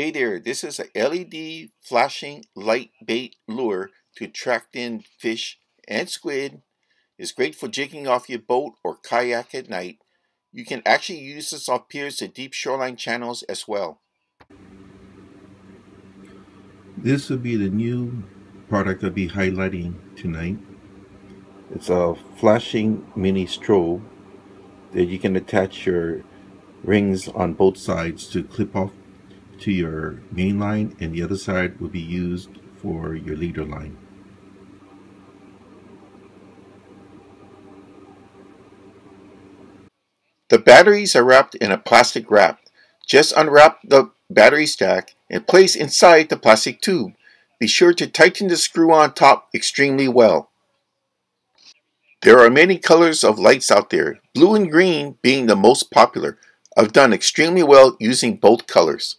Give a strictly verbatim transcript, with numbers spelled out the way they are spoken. Hey there, this is a L E D flashing light bait lure to attract in fish and squid. It's great for jigging off your boat or kayak at night. You can actually use this off piers and deep shoreline channels as well. This would be the new product I'll be highlighting tonight. It's a flashing mini strobe that you can attach your rings on both sides to clip off to your main line, and the other side will be used for your leader line. The batteries are wrapped in a plastic wrap. Just unwrap the battery stack and place inside the plastic tube. Be sure to tighten the screw on top extremely well. There are many colors of lights out there, blue and green being the most popular. I've done extremely well using both colors.